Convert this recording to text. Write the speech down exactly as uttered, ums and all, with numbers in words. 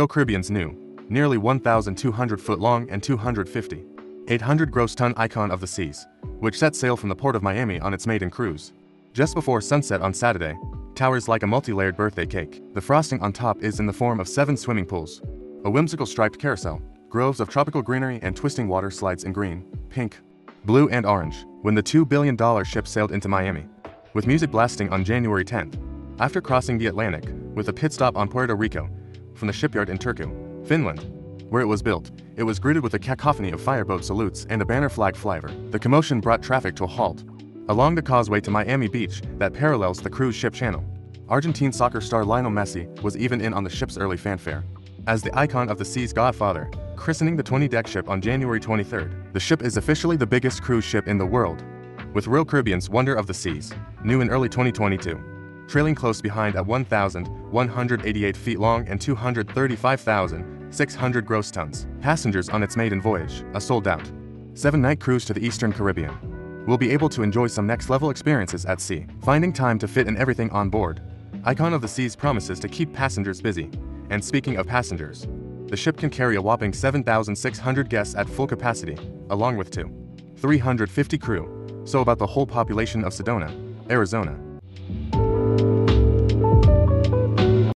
Royal Caribbean's new, nearly one thousand two hundred foot long and two hundred fifty point eight hundred gross ton Icon of the Seas, which set sail from the Port of Miami on its maiden cruise. Just before sunset on Saturday, towers like a multi-layered birthday cake. The frosting on top is in the form of seven swimming pools, a whimsical striped carousel, groves of tropical greenery and twisting water slides in green, pink, blue and orange. When the two billion dollar ship sailed into Miami, with music blasting on January tenth, after crossing the Atlantic, with a pit stop on Puerto Rico, from the shipyard in Turku, Finland, where it was built, it was greeted with a cacophony of fireboat salutes and a banner flag flyover. The commotion brought traffic to a halt along the causeway to Miami Beach that parallels the cruise ship channel. Argentine soccer star Lionel Messi was even in on the ship's early fanfare, as the Icon of the Seas godfather, christening the twenty deck ship on January twenty-third. The ship is officially the biggest cruise ship in the world, with Royal Caribbean's Wonder of the Seas, new in early twenty twenty-two, trailing close behind at one thousand one hundred eighty-eight feet long and two hundred thirty-five thousand six hundred gross tons. Passengers on its maiden voyage, a sold-out seven night cruise to the Eastern Caribbean, will be able to enjoy some next-level experiences at sea. Finding time to fit in everything on board, Icon of the Seas promises to keep passengers busy. And speaking of passengers, the ship can carry a whopping seven thousand six hundred guests at full capacity, along with two thousand three hundred fifty crew, so about the whole population of Sedona, Arizona.